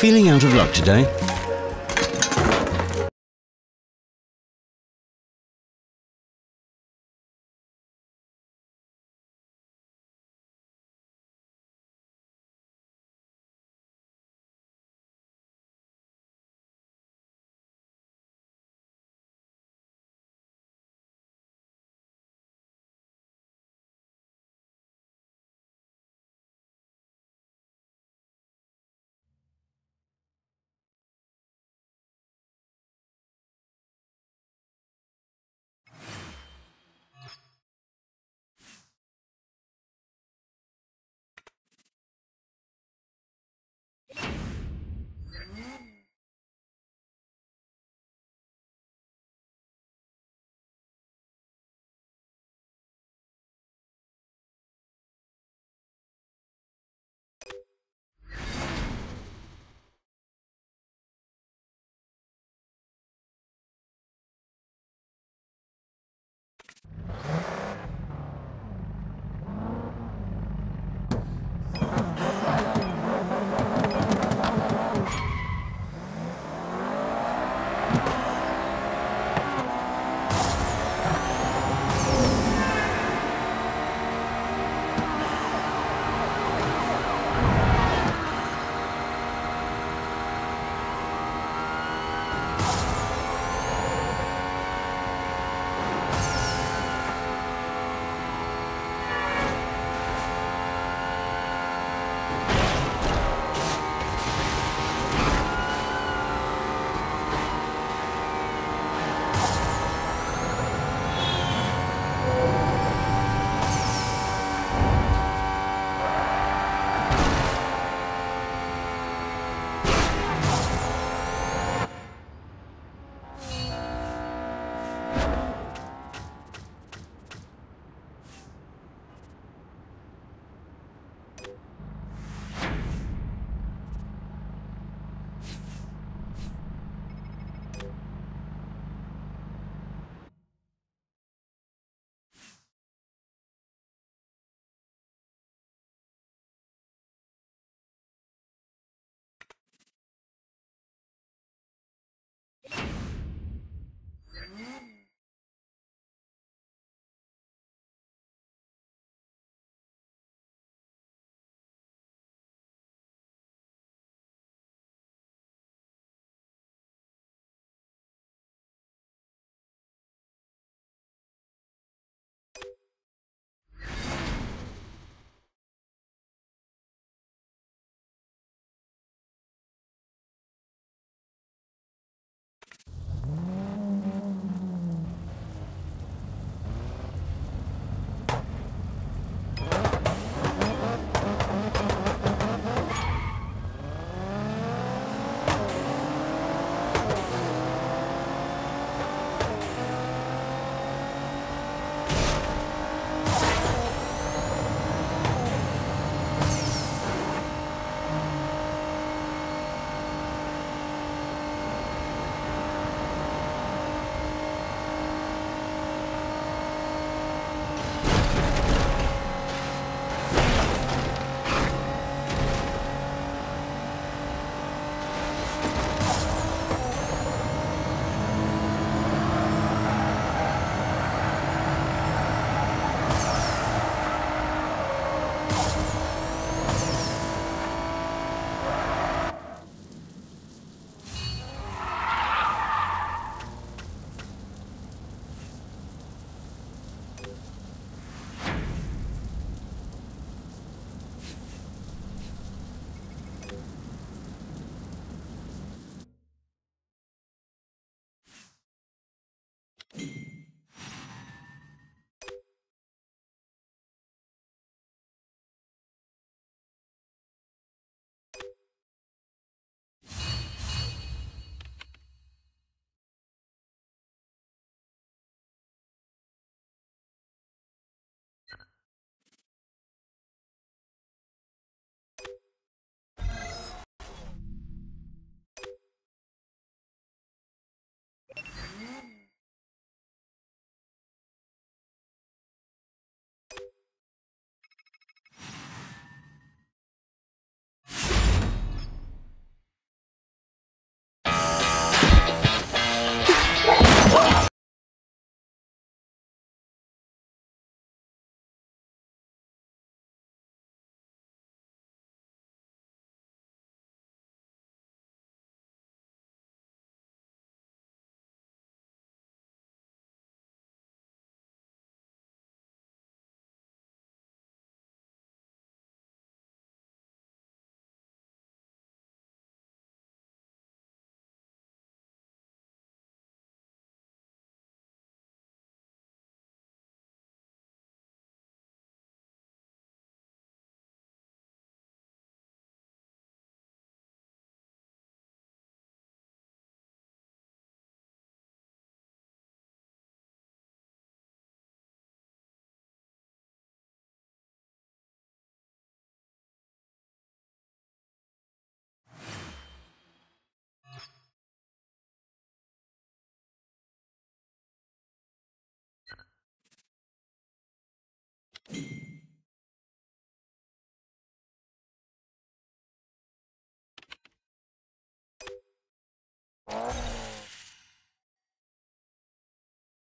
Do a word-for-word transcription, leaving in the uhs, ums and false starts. Feeling out of luck today?